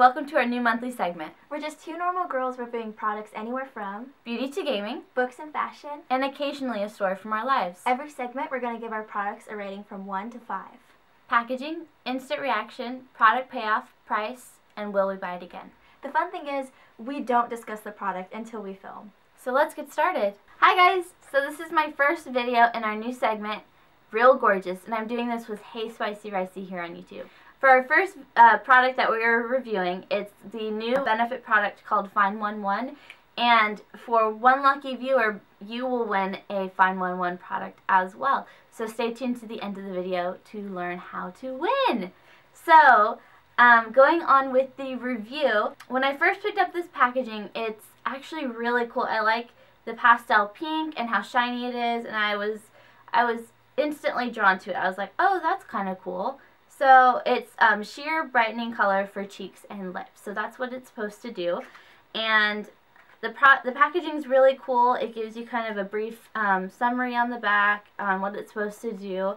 welcome to our new monthly segment. We're just two normal girls reviewing products anywhere from beauty to gaming, books and fashion, and occasionally a story from our lives. Every segment, we're going to give our products a rating from 1 to 5. Packaging, instant reaction, product payoff, price, and will we buy it again? The fun thing is, we don't discuss the product until we film. So let's get started. Hi guys! So this is my first video in our new segment, Real Gorgeous, and I'm doing this with heySPiCEYRiCEY here on YouTube. For our first product that we are reviewing, it's the new Benefit product called Fine One One, and for one lucky viewer, you will win a Fine One One product as well. So stay tuned to the end of the video to learn how to win. So going on with the review, when I first picked up this packaging, it's actually really cool. I like the pastel pink and how shiny it is, and I was instantly drawn to it. I was like, oh, that's kind of cool. So it's sheer brightening color for cheeks and lips. So that's what it's supposed to do. And the packaging is really cool. It gives you kind of a brief summary on the back on what it's supposed to do.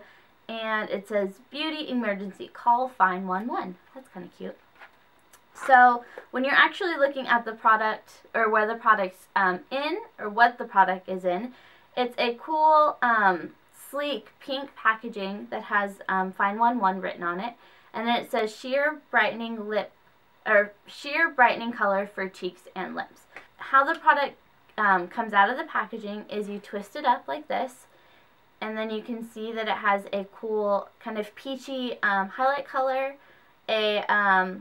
And it says, beauty emergency, call Fine 1-1. That's kind of cute. So when you're actually looking at the product or where the product's in or what the product is in, it's a cool, sleek pink packaging that has Fine 1-1 written on it. And then it says sheer brightening color for cheeks and lips. How the product comes out of the packaging is you twist it up like this. And then you can see that it has a cool kind of peachy highlight color, a, I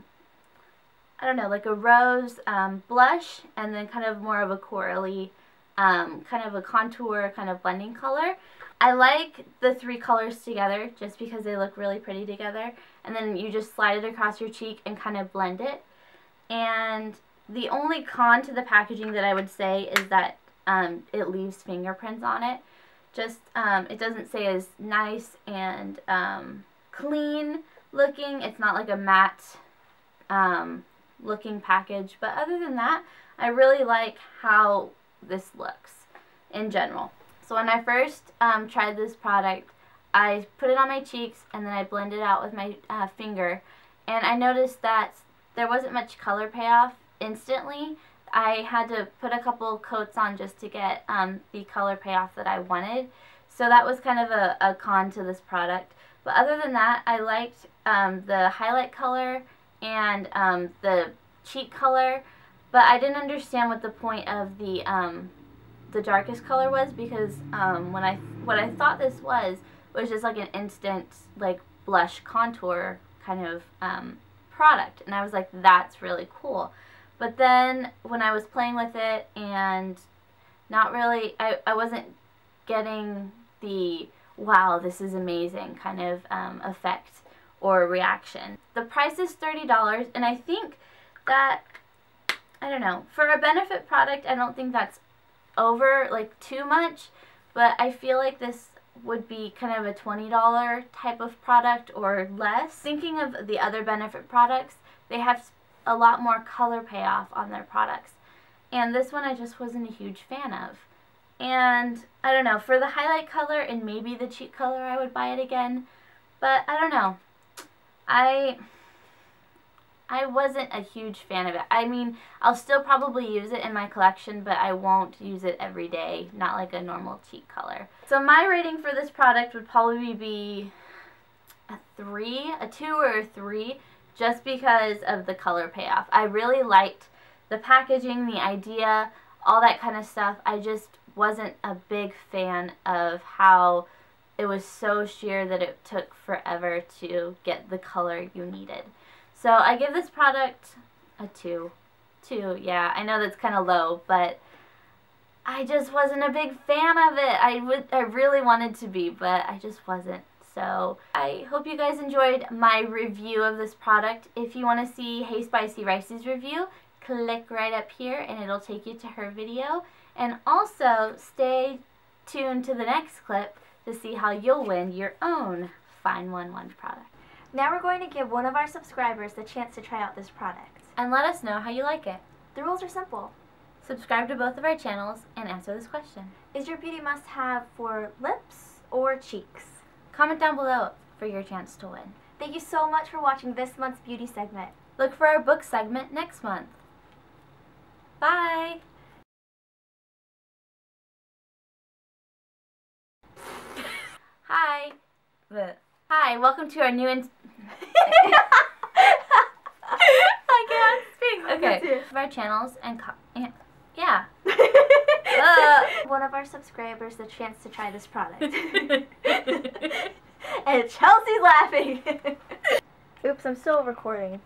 don't know, like a rose blush, and then kind of more of a corally, kind of a contour, kind of blending color. I like the three colors together just because they look really pretty together. And then you just slide it across your cheek and kind of blend it. And the only con to the packaging that I would say is that it leaves fingerprints on it. Just, it doesn't say as nice and clean looking. It's not like a matte looking package. But other than that, I really like how this looks in general. So when I first tried this product, I put it on my cheeks and then I blended it out with my finger. And I noticed that there wasn't much color payoff instantly. I had to put a couple coats on just to get the color payoff that I wanted. So that was kind of a con to this product. But other than that, I liked the highlight color and the cheek color. But I didn't understand what the point of the darkest color was, because what I thought this was just like an instant like blush contour kind of product. And I was like, that's really cool. But then when I was playing with it and not really, I wasn't getting the wow, this is amazing kind of effect or reaction. The price is $30, and I think that, I don't know, for a Benefit product, I don't think that's over like too much, but I feel like this would be kind of a $20 type of product or less. Thinking of the other Benefit products, they have a lot more color payoff on their products. And this one I just wasn't a huge fan of. And I don't know, for the highlight color and maybe the cheek color I would buy it again. But I don't know. I wasn't a huge fan of it. I mean, I'll still probably use it in my collection, but I won't use it every day, not like a normal cheek color. So my rating for this product would probably be a 2 or a 3. Just because of the color payoff. I really liked the packaging, the idea, all that kind of stuff. I just wasn't a big fan of how it was so sheer that it took forever to get the color you needed. So I give this product a 2. 2, yeah, I know that's kind of low, but I just wasn't a big fan of it. I really wanted to be, but I just wasn't. So I hope you guys enjoyed my review of this product. If you want to see heySPiCEYRiCEY's review, click right up here and it'll take you to her video. And also stay tuned to the next clip to see how you'll win your own Fine 1-1 product. Now we're going to give one of our subscribers the chance to try out this product. And let us know how you like it. The rules are simple. Subscribe to both of our channels and answer this question. Is your beauty must-have for lips or cheeks? Comment down below for your chance to win. Thank you so much for watching this month's beauty segment. Look for our book segment next month. Bye! Hi! Hi, welcome to our new I can't speak! Okay. Of our channels and yeah. One of our subscribers the chance to try this product. And Chelsea's laughing! Oops, I'm still recording.